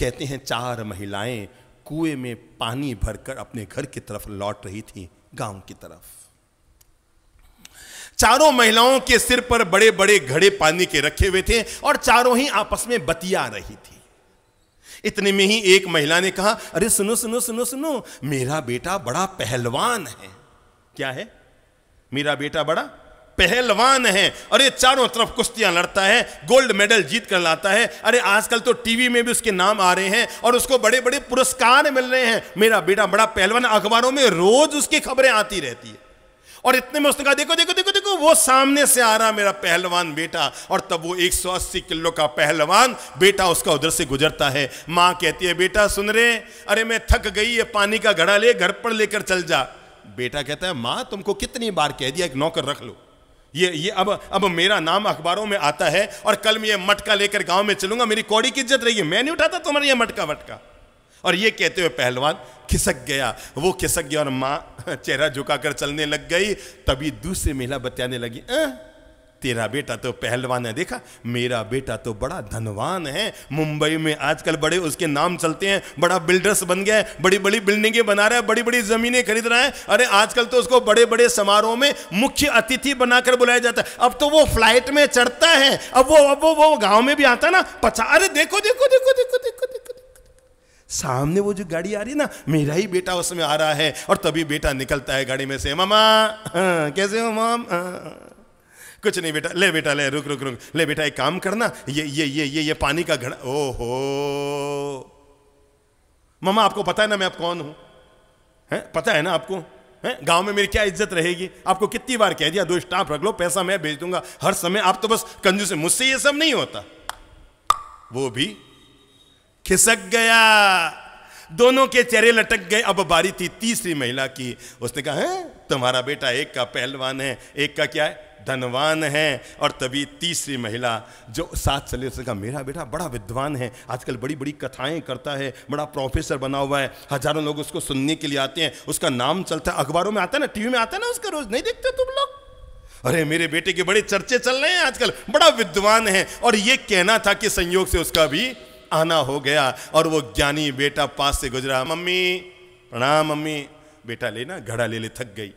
कहते हैं 4 महिलाएं कुएं में पानी भरकर अपने घर की तरफ लौट रही थीं, गांव की तरफ। 4 महिलाओं के सिर पर बड़े बड़े घड़े पानी के रखे हुए थे और 4 ही आपस में बतिया रही थी। इतने में ही एक महिला ने कहा, अरे सुनो सुनो सुनो सुनो, मेरा बेटा बड़ा पहलवान है। क्या है? मेरा बेटा बड़ा पहलवान है। अरे चारों तरफ कुश्तियां लड़ता है, गोल्ड मेडल जीत कर लाता है। अरे आजकल तो टीवी में भी उसके नाम आ रहे हैं और उसको बड़े बड़े पुरस्कार मिल रहे हैं। मेरा बेटा बड़ा पहलवान, अखबारों में रोज उसकी खबरें आती रहती है। और इतने में उसने कहा, देखो देखो देखो देखो, वो सामने से आ रहा मेरा पहलवान बेटा। और तब वो 180 किलो का पहलवान बेटा उसका उधर से गुजरता है। माँ कहती है, बेटा सुन रे, अरे मैं थक गई, ये पानी का घड़ा ले, घर पर लेकर चल जा। बेटा कहता है, माँ तुमको कितनी बार कह दिया, एक नौकर रख लो, ये अब मेरा नाम अखबारों में आता है और कल मैं ये मटका लेकर गाँव में चलूंगा, मेरी कौड़ी की इज्जत रहेगी, मैं नहीं उठाता तुम्हारा ये मटका वटका। और ये कहते हुए पहलवान खिसक गया। वो खिसक गया और माँ चेहरा झुकाकर चलने लग गई। तभी दूसरी महिला बताने लगी, तेरा बेटा तो पहलवान है, देखा मेरा बेटा तो बड़ा धनवान है, मुंबई में आजकल बड़े उसके नाम चलते हैं, बड़ा बिल्डर्स बन गया है, बड़ी बड़ी बिल्डिंगें बना रहा है, बड़ी बड़ी जमीनें खरीद रहा है। अरे आजकल तो उसको बड़े बड़े समारोह में मुख्य अतिथि बनाकर बुलाया जाता है। अब तो वो फ्लाइट में चढ़ता है, अब वो गाँव में भी आता है ना। अरे देखो देखो देखो देखो देखो देखो, सामने वो जो गाड़ी आ रही है ना, मेरा ही बेटा उसमें आ रहा है। और तभी बेटा निकलता है गाड़ी में से, मामा कैसे हो माम? कुछ नहीं बेटा, ले बेटा ले, रुक रुक रुक, ले बेटा एक काम करना, ये पानी का घड़ा, ओहो मामा आपको पता है ना मैं आप कौन हूं, हैं पता है ना आपको, हैं गांव में मेरी क्या इज्जत रहेगी, आपको कितनी बार कह दिया 2 स्टाफ रख लो, पैसा मैं भेज दूंगा हर समय, आप तो बस कंजूस, मुझसे ये सब नहीं होता। वो भी खिसक गया, दोनों के चेहरे लटक गए। अब बारी थी तीसरी महिला की। उसने कहा, है तुम्हारा बेटा एक का पहलवान है, एक का क्या है, धनवान है। और तभी तीसरी महिला जो साथ चले उसने कहा, मेरा बेटा बड़ा विद्वान है, आजकल बड़ी बड़ी कथाएं करता है, बड़ा प्रोफेसर बना हुआ है, हजारों लोग उसको सुनने के लिए आते हैं, उसका नाम चलता है, अखबारों में आता है ना, टीवी में आता है ना, उसका रोज नहीं देखते तुम लोग? अरे मेरे बेटे के बड़े चर्चे चल रहे हैं आजकल, बड़ा विद्वान है। और ये कहना था कि संयोग से उसका भी आना हो गया और वो ज्ञानी बेटा पास से गुजरा। मम्मी प्रणाम, मम्मी बेटा लेना घड़ा ले ले, थक गई।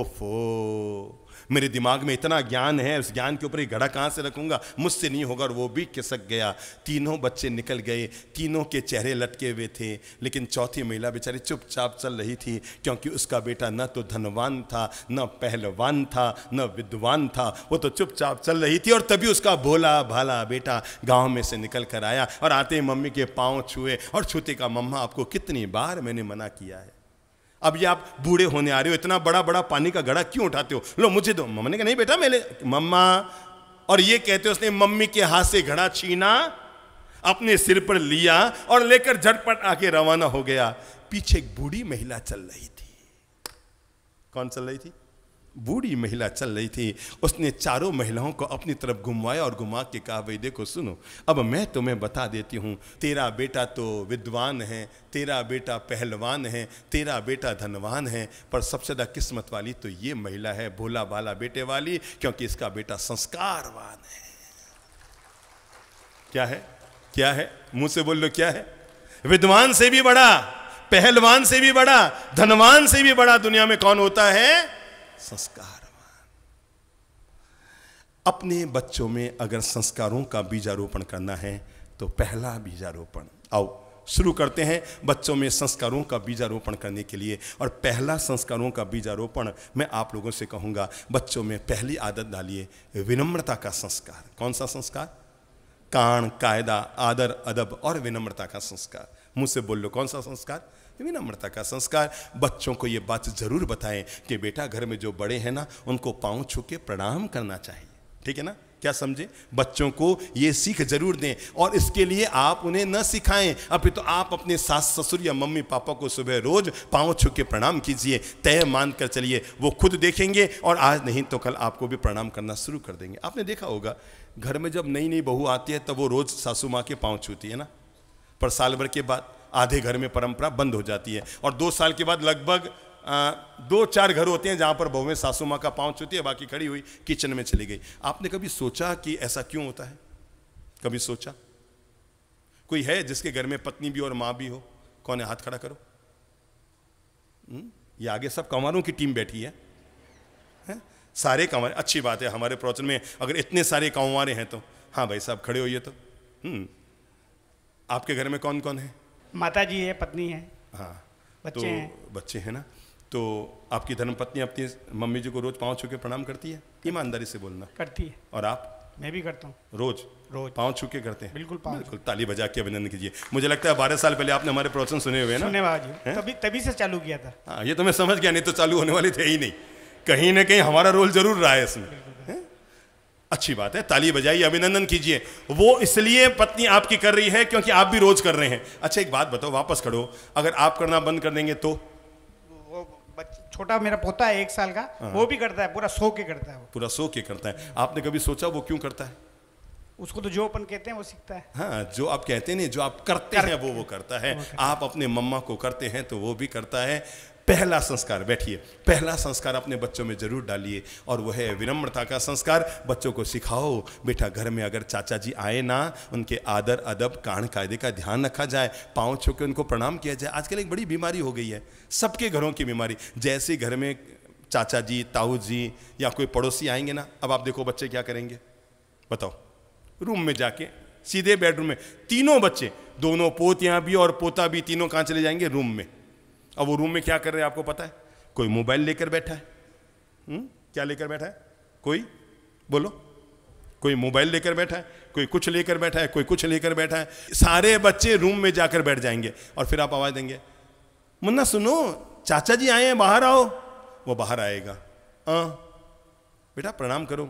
ओफो मेरे दिमाग में इतना ज्ञान है, उस ज्ञान के ऊपर ये घड़ा कहाँ से रखूंगा, मुझसे नहीं होगा। और वो भी खिसक गया। तीनों बच्चे निकल गए, तीनों के चेहरे लटके हुए थे, लेकिन चौथी महिला बेचारी चुपचाप चल रही थी, क्योंकि उसका बेटा न तो धनवान था, न पहलवान था, न विद्वान था, वो तो चुपचाप चल रही थी। और तभी उसका भोला भाला बेटा गाँव में से निकल कर आया और आते ही मम्मी के पाँव छुए और छूते का, मम्मा आपको कितनी बार मैंने मना किया है, अब ये आप बूढ़े होने आ रहे हो, इतना बड़ा बड़ा पानी का घड़ा क्यों उठाते हो, लो मुझे दो। मम्मा ने कहा, नहीं बेटा मैं ले, मम्मा। और ये कहते उसने मम्मी के हाथ से घड़ा छीना, अपने सिर पर लिया और लेकर झटपट आके रवाना हो गया। पीछे एक बूढ़ी महिला चल रही थी। कौन चल रही थी? बूढ़ी महिला चल रही थी। उसने चारों महिलाओं को अपनी तरफ घुमाया और घुमा के कहा, भाई देखो सुनो, अब मैं तुम्हें बता देती हूँ, तेरा बेटा तो विद्वान है, तेरा बेटा पहलवान है, तेरा बेटा धनवान है, पर सबसे ज़्यादा किस्मत वाली तो ये महिला है, भोला भाला बेटे वाली, क्योंकि इसका बेटा संस्कारवान है। क्या है? क्या है? मुँह से बोल लो, क्या है? विद्वान से भी बड़ा, पहलवान से भी बड़ा, धनवान से भी बड़ा दुनिया में कौन होता है? संस्कारवान। अपने बच्चों में अगर संस्कारों का बीजारोपण करना है तो पहला बीजारोपण, आओ शुरू करते हैं बच्चों में संस्कारों का बीजारोपण करने के लिए। और पहला संस्कारों का बीजारोपण मैं आप लोगों से कहूँगा, बच्चों में पहली आदत डालिए विनम्रता का संस्कार। कौन सा संस्कार? कान, कायदा, आदर, अदब और विनम्रता का संस्कार। मुँह से बोल लो, कौन सा संस्कार? विनम्रता का संस्कार। बच्चों को ये बात जरूर बताएं कि बेटा घर में जो बड़े हैं ना, उनको पाँव छू के प्रणाम करना चाहिए, ठीक है ना? क्या समझे? बच्चों को ये सीख जरूर दें। और इसके लिए आप उन्हें न सिखाएं, अभी तो आप अपने सास ससुर या मम्मी पापा को सुबह रोज पाँव छू के प्रणाम कीजिए, तय मान कर चलिए, वो खुद देखेंगे और आज नहीं तो कल आपको भी प्रणाम करना शुरू कर देंगे। आपने देखा होगा घर में जब नई नई बहू आती है तब वो रोज सासू माँ के पाँव छूती है ना, पर साल भर के बाद आधे घर में परंपरा बंद हो जाती है। और 2 साल के बाद लगभग 2-4 घर होते हैं जहाँ पर बहुएं सासू माँ का पाँव छूती है, बाकी खड़ी हुई किचन में चली गई। आपने कभी सोचा कि ऐसा क्यों होता है? कभी सोचा? कोई है जिसके घर में पत्नी भी और माँ भी हो? कौन है? हाथ खड़ा करो। ये आगे सब कंवारों की टीम बैठी है, सारे कंवारे। अच्छी बात है, हमारे प्रवचन में अगर इतने सारे कंवारे हैं तो। हाँ भाई साहब खड़े होइए। तो आपके घर में कौन कौन है? माता जी है, पत्नी है, हाँ बच्चे तो हैं। बच्चे हैं ना? तो आपकी धर्मपत्नी अपनी मम्मी जी को रोज पाँव छू के प्रणाम करती है? ईमानदारी से बोलना। करती है। और आप? मैं भी करता हूँ रोज रोज पाँव छू के करते हैं। बिल्कुल बिल्कुल। ताली बजा के अभिनंदन कीजिए। मुझे लगता है 12 साल पहले आपने हमारे प्रवचन सुने हुए ना? तभी से चालू किया था। हाँ ये तो मैं समझ गया, नहीं तो चालू होने वाले थे ही नहीं। कहीं ना कहीं हमारा रोल जरूर रहा है इसमें। अच्छी बात है, ताली बजाइए, अभिनंदन कीजिए। वो इसलिए पत्नी आपकी कर रही है क्योंकि आप भी रोज कर रहे हैं। अच्छा एक बात बताओ, वापस खड़ो, अगर आप करना बंद कर देंगे तो? छोटा मेरा पोता है 1 साल का, वो भी करता है, पूरा सो के करता है। पूरा सो के करता है। आपने कभी सोचा वो क्यों करता है? उसको तो जो अपन कहते हैं वो सीखता है। हाँ जो आप कहते नहीं, जो आप करते हैं वो करता है। आप अपने मम्मा को करते हैं तो वो भी करता है। पहला संस्कार, बैठिए, पहला संस्कार अपने बच्चों में जरूर डालिए और वो है विनम्रता का संस्कार। बच्चों को सिखाओ बेटा, घर में अगर चाचा जी आए ना, उनके आदर अदब कान कायदे का ध्यान रखा जाए, पाँव छू के उनको प्रणाम किया जाए। आजकल एक बड़ी बीमारी हो गई है, सबके घरों की बीमारी। जैसे घर में चाचा जी, ताऊ जी या कोई पड़ोसी आएंगे ना, अब आप देखो बच्चे क्या करेंगे बताओ, रूम में जाके सीधे बेडरूम में। तीनों बच्चे, दोनों पोतियाँ भी और पोता भी, तीनों कहाँ चले जाएंगे? रूम में। अब वो रूम में क्या कर रहे हैं आपको पता है? कोई मोबाइल लेकर बैठा है। क्या लेकर बैठा है? कोई बोलो, कोई मोबाइल लेकर बैठा है, कोई कुछ लेकर बैठा है, कोई कुछ लेकर बैठा है। सारे बच्चे रूम में जाकर बैठ जाएंगे और फिर आप आवाज़ देंगे, मुन्ना सुनो चाचा जी आए हैं बाहर आओ। वो बाहर आएगा, बेटा प्रणाम करो।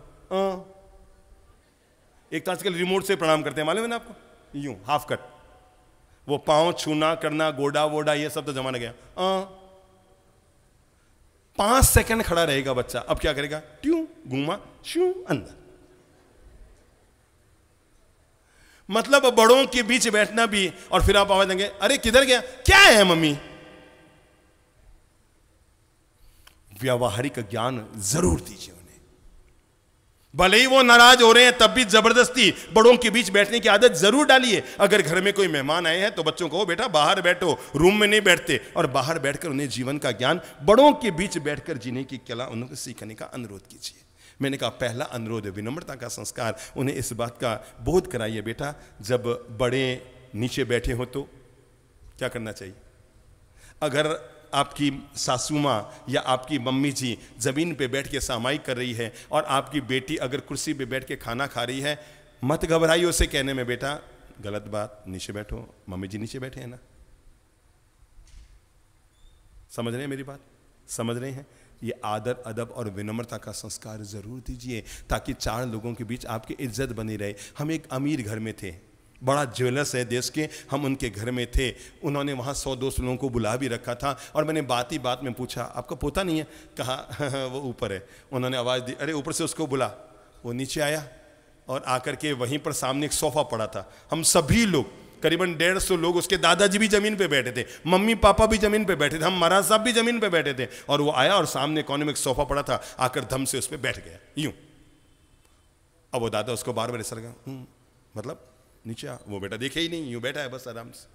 एक तो आजकल रिमोट से प्रणाम करते हैं, मालूम है ना आपको, यूँ हाफ कट। वो पाँव छूना करना, गोडा वोडा ये सब तो जमाना गया। 5 सेकंड खड़ा रहेगा बच्चा, अब क्या करेगा? ट्यूं घूमा शू अंदर। मतलब बड़ों के बीच बैठना भी। और फिर आप आवाज देंगे, अरे किधर गया, क्या है मम्मी? व्यावहारिक ज्ञान जरूर दीजिए उन्हें। भले ही वो नाराज हो रहे हैं तब भी जबरदस्ती बड़ों के बीच बैठने की आदत जरूर डालिए। अगर घर में कोई मेहमान आए हैं तो बच्चों को बेटा बाहर बैठो, रूम में नहीं बैठते। और बाहर बैठकर उन्हें जीवन का ज्ञान, बड़ों के बीच बैठकर जीने की कला उनको सीखने का अनुरोध कीजिए। मैंने कहा पहला अनुरोध है विनम्रता का संस्कार। उन्हें इस बात का बोध कराइए बेटा, जब बड़े नीचे बैठे हों तो क्या करना चाहिए। अगर आपकी सासू माँ या आपकी मम्मी जी ज़मीन पे बैठ के सामाई कर रही है और आपकी बेटी अगर कुर्सी पे बैठ के खाना खा रही है, मत घबराइए उसे कहने में, बेटा गलत बात, नीचे बैठो, मम्मी जी नीचे बैठे हैं ना। समझ रहे हैं मेरी बात? समझ रहे हैं? ये आदर अदब और विनम्रता का संस्कार ज़रूर दीजिए ताकि 4 लोगों के बीच आपकी इज्जत बनी रहे। हम एक अमीर घर में थे, बड़ा ज्वेलर्स है देश के, हम उनके घर में थे। उन्होंने वहाँ 100-200 लोगों को बुला भी रखा था। और मैंने बात ही बात में पूछा, आपका पोता नहीं है? कहा वो ऊपर है। उन्होंने आवाज़ दी, अरे ऊपर से उसको बुला। वो नीचे आया और आकर के वहीं पर सामने एक सोफ़ा पड़ा था। हम सभी लोग करीबन 150 लोग, उसके दादाजी भी ज़मीन पे बैठे थे, मम्मी पापा भी ज़मीन पे बैठे थे, हम महाराज साहब भी ज़मीन पे बैठे थे। और वो आया और सामने कोने में एक सोफ़ा पड़ा था, आकर धम से उस पर बैठ गया यूँ। अब वो दादा उसको बार बार ऐसा लगा, मतलब नीचे आ। वो बेटा देखे ही नहीं, यूँ बैठा है बस आराम से।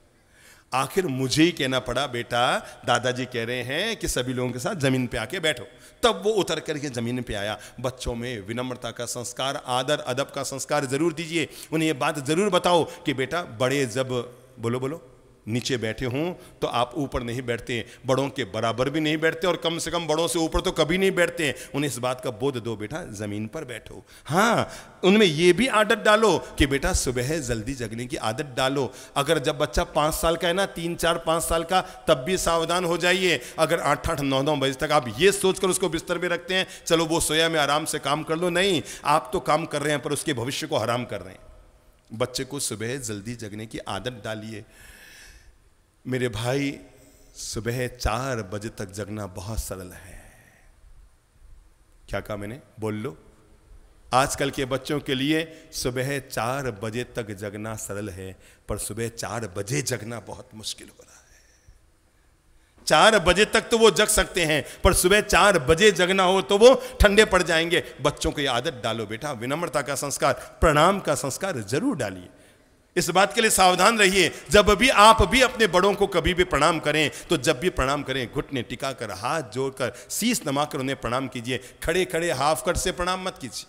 आखिर मुझे ही कहना पड़ा, बेटा दादाजी कह रहे हैं कि सभी लोगों के साथ ज़मीन पे आके बैठो। तब वो उतर करके ज़मीन पे आया। बच्चों में विनम्रता का संस्कार, आदर अदब का संस्कार ज़रूर दीजिए। उन्हें ये बात ज़रूर बताओ कि बेटा बड़े जब बोलो बोलो नीचे बैठे हों तो आप ऊपर नहीं बैठते, बड़ों के बराबर भी नहीं बैठते और कम से कम बड़ों से ऊपर तो कभी नहीं बैठते। उन्हें इस बात का बोध दो, बेटा ज़मीन पर बैठो। हाँ उनमें ये भी आदत डालो कि बेटा सुबह जल्दी जगने की आदत डालो। अगर जब बच्चा 5 साल का है ना, 3, 4, 5 साल का, तब भी सावधान हो जाइए। अगर 8-9 बजे तक आप ये सोचकर उसको बिस्तर में रखते हैं, चलो वो सोया मैं आराम से काम कर लो, नहीं, आप तो काम कर रहे हैं पर उसके भविष्य को हराम कर रहे हैं। बच्चे को सुबह जल्दी जगने की आदत डालिए। मेरे भाई सुबह 4 बजे तक जगना बहुत सरल है। क्या कहा मैंने? बोल लो। आजकल के बच्चों के लिए सुबह 4 बजे तक जगना सरल है, पर सुबह 4 बजे जगना बहुत मुश्किल हो रहा है। 4 बजे तक तो वो जग सकते हैं, पर सुबह 4 बजे जगना हो तो वो ठंडे पड़ जाएंगे। बच्चों को ये आदत डालो बेटा, विनम्रता का संस्कार, प्रणाम का संस्कार जरूर डालिए। इस बात के लिए सावधान रहिए, जब भी आप भी अपने बड़ों को कभी भी प्रणाम करें तो जब भी प्रणाम करें घुटने टिकाकर, हाथ जोड़कर, शीश नमाकर उन्हें प्रणाम कीजिए। खड़े खड़े हाफ कट से प्रणाम मत कीजिए।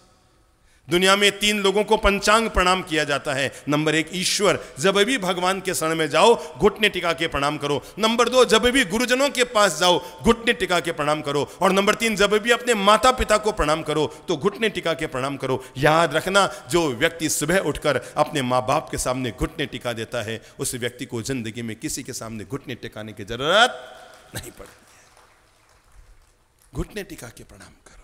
दुनिया में तीन लोगों को पंचांग प्रणाम किया जाता है। नंबर एक, ईश्वर, जब भी भगवान के शरण में जाओ घुटने टिका के प्रणाम करो। नंबर दो, जब भी गुरुजनों के पास जाओ घुटने टिका के प्रणाम करो। और नंबर तीन, जब भी अपने माता पिता को प्रणाम करो तो घुटने टिका के प्रणाम करो। याद रखना, जो व्यक्ति सुबह उठकर अपने माँ बाप के सामने घुटने टिका देता है उस व्यक्ति को जिंदगी में किसी के सामने घुटने टिकाने की जरूरत नहीं पड़ती है। घुटने टिका के प्रणाम करो।